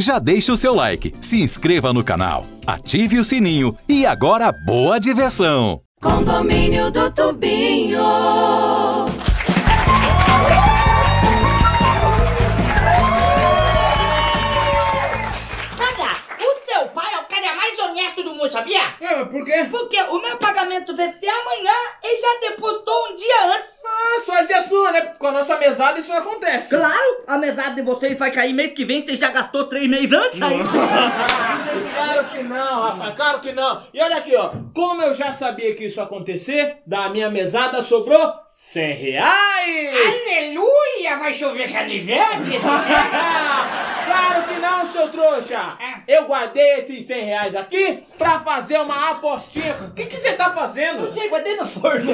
Já deixe o seu like, se inscreva no canal, ative o sininho e agora boa diversão! Condomínio do Tubinho. Sabia? É, por quê? Porque o meu pagamento vai ser amanhã e já depositou um dia antes. Ah, sorte é sua, né? Com a nossa mesada isso não acontece. Claro, a mesada de vocês vai cair mês que vem, você já gastou 3 meses antes aí. Claro que não, rapaz, claro que não. E olha aqui, ó, como eu já sabia que isso ia acontecer, da minha mesada sobrou R$100. Aleluia, vai chover canivete? Claro que não, seu trouxa! Eu guardei esses R$100 aqui pra fazer uma apostinha. O que você tá fazendo? Não sei, guardei no forno.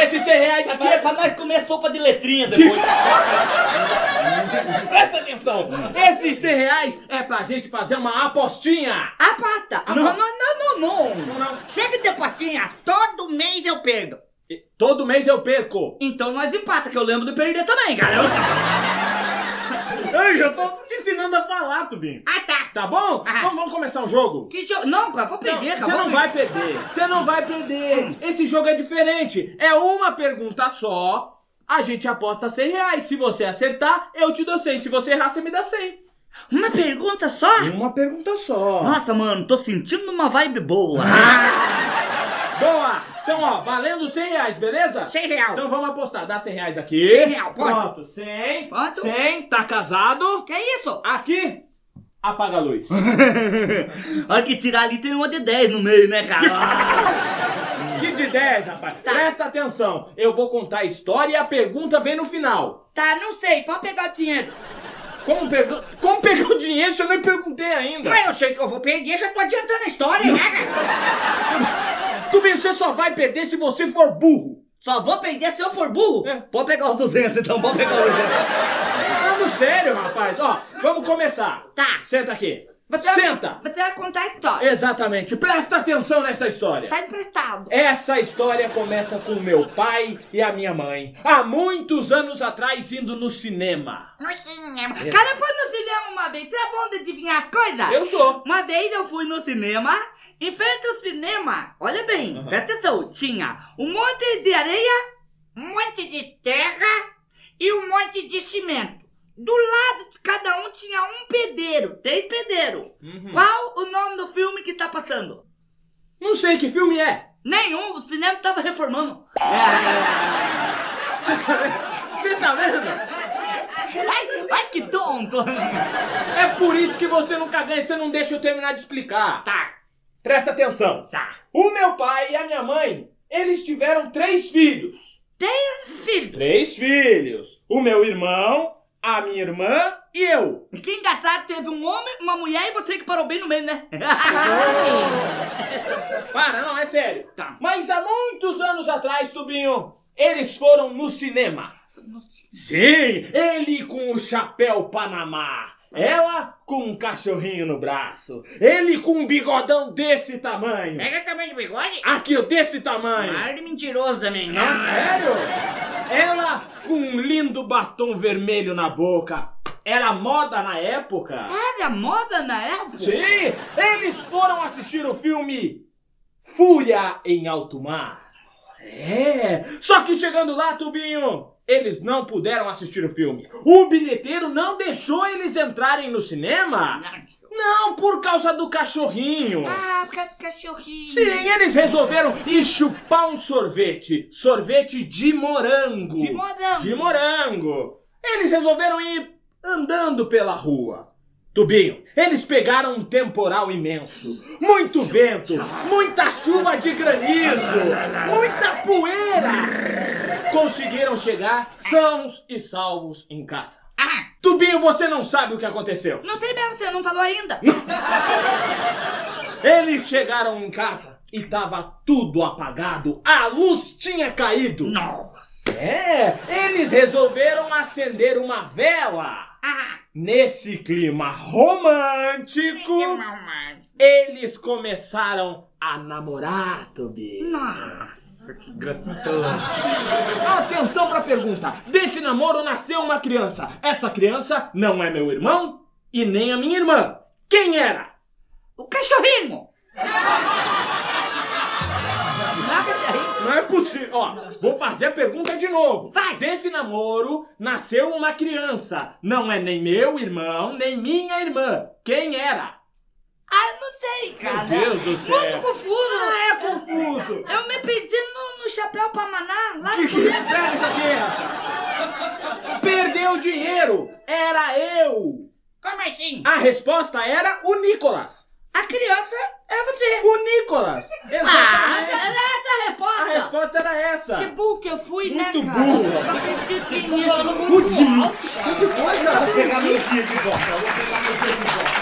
Esses R$100 aqui é pra nós comer sopa de letrinha depois. Presta atenção! Esses R$100 é pra gente fazer uma apostinha! Aposta! Não! Chega de apostinha! Todo mês eu perdo! Todo mês eu perco! Então nós empata, que eu lembro de perder também, garoto! Eu já tô te ensinando a falar, Tubinho. Ah, tá. Tá bom? Ah. Então vamos começar o jogo. Que jogo? Não, cara, vou perder. Você não vai perder. Você não vai perder. Esse jogo é diferente. É uma pergunta só. A gente aposta R$100. Se você acertar, eu te dou 100. Se você errar, você me dá 100. Uma pergunta só? Uma pergunta só. Nossa, mano, tô sentindo uma vibe boa. Boa. Então, ó, valendo R$100, beleza? R$100. Então vamos apostar. Dá R$100 aqui. R$100, pronto. 100. Quanto? 100. Tá casado. Que isso? Aqui, apaga a luz. Olha que tirar ali tem uma de 10 no meio, né, cara? Que de 10, rapaz? Tá. Presta atenção. Eu vou contar a história e a pergunta vem no final. Tá, não sei. Pode pegar o dinheiro. Como pegou o dinheiro se eu nem perguntei ainda? Mas eu sei que eu vou perder, já tô adiantando a história, né, cara? Tubinho, você só vai perder se você for burro. Só vou perder se eu for burro? É. Pode pegar os 200, então. Pode pegar os 200. Falando sério, rapaz. Ó, vamos começar. Tá. Senta aqui. Senta. Você vai contar a história. Exatamente. Presta atenção nessa história. Tá emprestado. Essa história começa com meu pai e a minha mãe. Há muitos anos atrás, indo no cinema. No cinema. É. Cara, foi no cinema uma vez. Você é bom de adivinhar as coisas? Eu sou. Uma vez eu fui no cinema... Em frente ao cinema, olha bem, presta atenção, tinha um monte de areia, um monte de terra e um monte de cimento. Do lado de cada um tinha um pedreiro, 3 pedreiros. Qual o nome do filme que tá passando? Não sei que filme é. Nenhum, o cinema tava reformando. Você tá vendo? Ai, que tonto. É por isso que você nunca ganha, você não deixa eu terminar de explicar. Tá. Presta atenção. Tá. O meu pai e a minha mãe, eles tiveram 3 filhos. 3 filhos? 3 filhos. O meu irmão, a minha irmã e eu. Que engraçado, teve um homem, uma mulher e você que parou bem no meio, né? Para, não, é sério. Tá. Mas há muitos anos atrás, Tubinho, eles foram no cinema. Sim, ele com o chapéu Panamá. Ela com um cachorrinho no braço. Ele com um bigodão desse tamanho. Pega também de bigode? Aqui, desse tamanho. Cara de mentiroso também, né? Ah, sério? Ela com um lindo batom vermelho na boca. Era moda na época. Era moda na época? Sim! Eles foram assistir o filme Fúria em Alto Mar. É! Só que chegando lá, Tubinho... Eles não puderam assistir o filme. O bilheteiro não deixou eles entrarem no cinema? Não, por causa do cachorrinho. Ah, por causa do cachorrinho. Sim, eles resolveram ir chupar um sorvete. Sorvete de morango. De morango. De morango. Eles resolveram ir andando pela rua. Tubinho, eles pegaram um temporal imenso. Muito vento, muita chuva de granizo, muita poeira. Conseguiram chegar sãos e salvos em casa. Ah. Tubinho, você não sabe o que aconteceu. Não sei mesmo, você não falou ainda. Eles chegaram em casa e tava tudo apagado. A luz tinha caído. Não. É, eles resolveram acender uma vela. Ah. Nesse clima romântico, eles começaram a namorar, Tubinho. Nossa. Nossa, que gratuitão. Atenção pra pergunta. Desse namoro nasceu uma criança. Essa criança não é meu irmão e nem a minha irmã. Quem era? O cachorrinho. Não é possível. Ó, vou fazer a pergunta de novo. Vai. Desse namoro nasceu uma criança. Não é nem meu irmão, nem minha irmã. Quem era? Ah, não sei, cara. Meu Deus do céu. Muito confuso. Ah, é confuso. Eu me perdi no Chapéu Pamaná. Lá que é isso aqui? Perdeu dinheiro. Era eu. Como assim? A resposta era o Nicolas. A criança é você. O Nicolas. Exatamente. Ah, era essa a resposta. A resposta era essa. Que burro que eu fui, muito né, cara? Muito burro. Vocês estão falando muito alto. Muito bom, cara. Vou pegar meu dia de volta.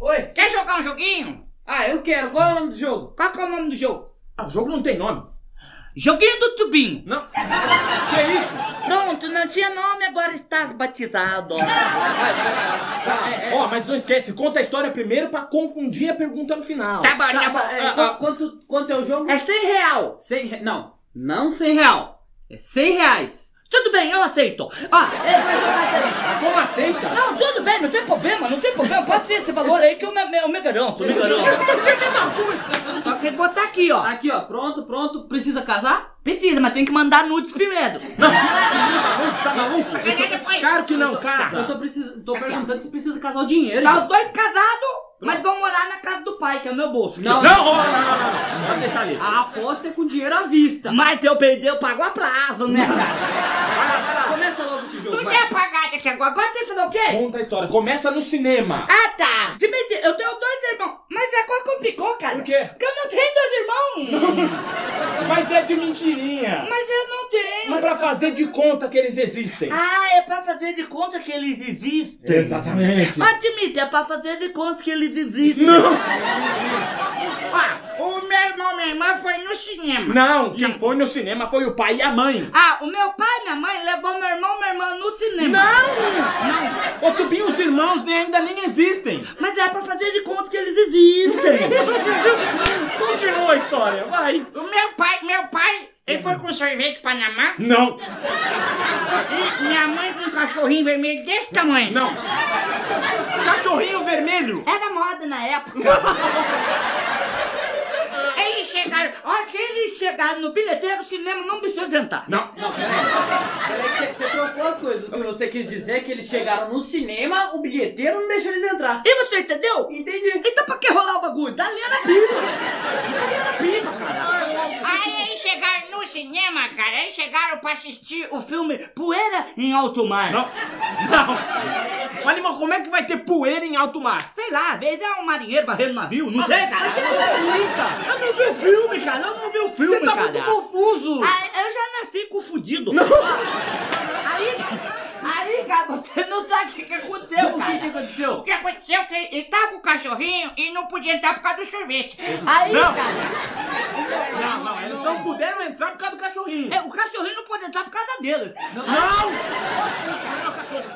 Oi? Quer jogar um joguinho? Ah, eu quero. Qual é o nome do jogo? Qual que é o nome do jogo? Ah, o jogo não tem nome. Joguinho do Tubinho. Não. Que é isso? Pronto, não tinha nome, agora está batizado. Ó, mas não esquece, conta a história primeiro pra confundir a pergunta no final. Tá bom, tá bom. Quanto é o jogo? É 100 real. 100, não 100 real. É 100 reais. Tudo bem, eu aceito. Como aceita? Não, tudo bem, não tem problema, não tem problema. Pode ser esse valor aí que eu me garanto, me garanto. Só tem que botar aqui, ó. Aqui, ó, pronto, pronto. Precisa casar? Precisa, mas tem que mandar nudes primeiro. Tá maluco? Claro que não casa. Eu tô perguntando se precisa casar o dinheiro. Tá os dois casados? Mas vão morar na casa do pai, que é o meu bolso. Não. Pode deixar ali. A aposta é com dinheiro à vista. Mas se eu perder, eu pago a prazo, né, cara? Começa logo esse jogo. Não quer pagar daqui agora. Agora tem que fazer o quê? Conta a história. Começa no cinema. Ah, tá. De mentira, eu tenho dois irmãos. Mas agora complicou, cara. Por quê? Porque eu não tenho dois irmãos. Mas é de mentirinha. Mas eu não tenho. Mas pra fazer de conta que eles existem. Ah, é pra fazer de conta que eles existem. Exatamente. Mas admite, é pra fazer de conta que eles existem. Não! Ah, o meu irmão e minha irmã foi no cinema. Não, quem foi no cinema foi o pai e a mãe. Ah, o meu pai e minha mãe levou meu irmão e minha irmã no cinema. Não! Ô, Tubinho, os irmãos ainda nem existem. Mas é pra fazer de conta que eles existem. Continua a história, vai. O meu pai, ele foi com sorvete Panamá? Não. E minha mãe com um cachorrinho vermelho desse tamanho? Não. Cachorrinho vermelho? Era moda na época. Eles chegaram, a hora que eles chegaram no bilheteiro, o cinema não precisa sentar. Não, peraí, você trocou as coisas. O que você quis dizer é que eles chegaram no cinema, o bilheteiro não deixou eles entrar. E você entendeu? Entendi. Então pra que rolar o bagulho? Dá linha na pipa. Caralho. Aí eles chegaram no cinema, cara, eles chegaram pra assistir o filme Poeira em Alto Mar. Não. Animal, como é que vai ter poeira em alto mar? Sei lá, às vezes é um marinheiro varrendo navio, não sei, cara. Mas você não é cara. Eu não vi o filme, cara. Eu não vi o filme, cara. Você tá muito confuso. Ah, eu já nasci confundido. Não. Aí, cara, você não sabe o que aconteceu, cara. O que aconteceu? O que aconteceu é que ele tava com o cachorrinho e não podia entrar por causa do sorvete. Aí, cara... Não, eles não puderam entrar por causa do cachorrinho. É, o cachorrinho não pode entrar por causa deles. Não!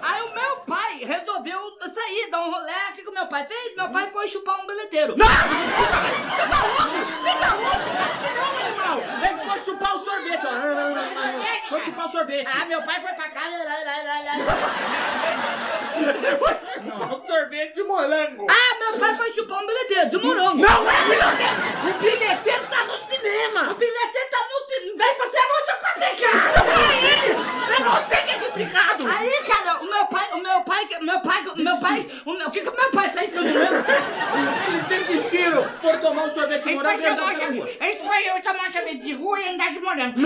Aí o meu pai resolveu sair, dar um rolê. O que o meu pai fez? Meu pai foi chupar um bilheteiro. Não! Você tá louco? Você tá louco? Não, animal! Ele foi chupar o sorvete, ó. Foi chupar o sorvete. Ah, meu pai foi pra casa... Não, sorvete de morango. Ah, meu pai foi chupar um bilheteiro de morango. Não é bilheteiro. O bilheteiro tá no cinema. O bilheteiro tá no cinema. Vem, você é muito complicado. É você que é complicado. Aí, cara, o meu pai, o que meu pai fez que eu não lembro? Eles desistiram por tomar um sorvete de morango. Esse foi eu tomar um sorvete de rua e andar de morango. De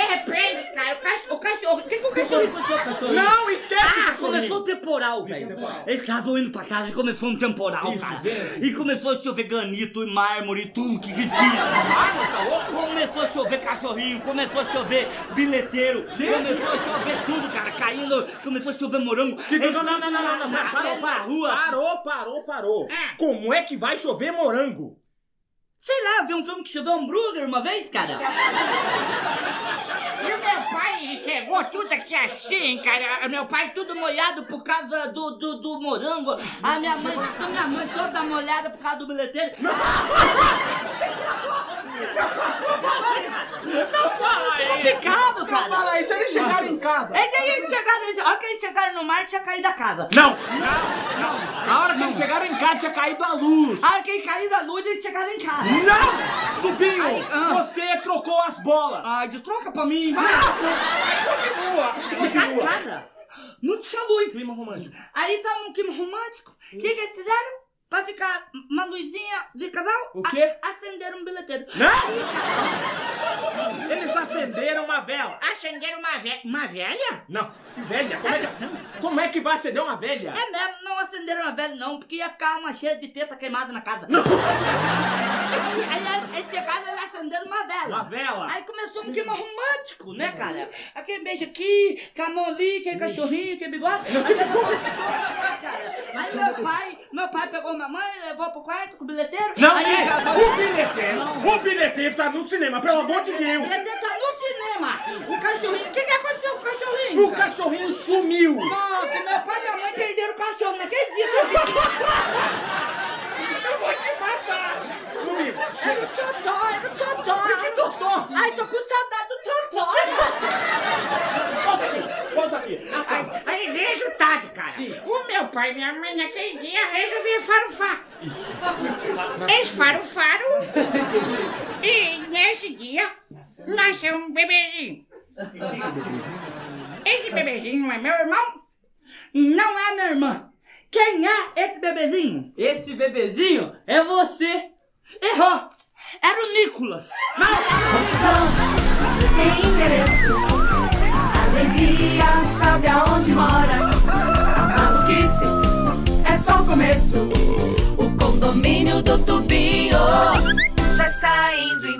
repente, cara, o cachorro... O que o cachorro aconteceu? Não, esquece! Ah, começou o temporal, velho. Eles estavam indo pra casa e começou um temporal, cara. E começou a chover granito e mármore e tudo que tinha. Começou a chover cachorrinho, começou a chover bilheteiro, começou a chover tudo, cara, caindo, começou a chover morango. Não, parou, parou. Como é que vai chover morango? Sei lá, ver um filme que choveu hambúrguer uma vez, cara. E o meu pai chegou tudo aqui assim, cara. Meu pai tudo molhado por causa do morango. A minha mãe toda molhada por causa do bilheteiro. Não fala isso! Complicado, cara! Não fala isso, eles chegaram em casa! Olha que eles chegaram no mar, tinha caído a casa! Não! A hora que eles chegaram em casa, tinha caído a luz! A hora que eles caíram a luz, eles chegaram em casa! Não! Tubinho, você trocou as bolas! Ai, destroca pra mim! Não! Continua! Não tinha luz! Clima romântico! Aí sabe um clima romântico? O que eles fizeram? Pra ficar uma luzinha de casal? O quê? Acenderam um bilheteiro. Não! Eles acenderam uma vela. Acenderam uma velha? Uma velha? Não, que velha? Como é que vai acender uma velha? É mesmo, não acenderam uma velha não, porque ia ficar uma cheia de teta queimada na casa. Não! Aí chegaram, eles acenderam uma vela. Uma vela? Aí começou um clima romântico, né, cara? Aquele beijo aqui, com a mão ali, aquele cachorrinho, aquele bigode. Aí meu pai pegou minha mãe, levou pro quarto com o bilheteiro. Não, aí, o bilheteiro tá no cinema, pelo amor de Deus. O bilheteiro tá no cinema. O cachorrinho, o que que aconteceu com o cachorrinho? O cachorrinho sumiu. Nossa, meu pai e minha mãe perderam o cachorro naquele dia. Eu vou te matar. Comigo, chega. Era o Totó. Por que Totó? Ai, tô com saudade do Totó. Volta aqui. Aí, resultado, cara. O meu pai e minha mãe naquele dia resolveram farofar. Isso. Eles farofaram. E nesse dia nasceu um bebezinho. Esse bebezinho não é meu irmão, não é minha irmã. Quem é esse bebezinho? Esse bebezinho é você. Errou. Era o Nicolas. Não tem endereço. Alegria sabe aonde mora. A maluquice é só o começo. O condomínio do Tubinho já está indo embora.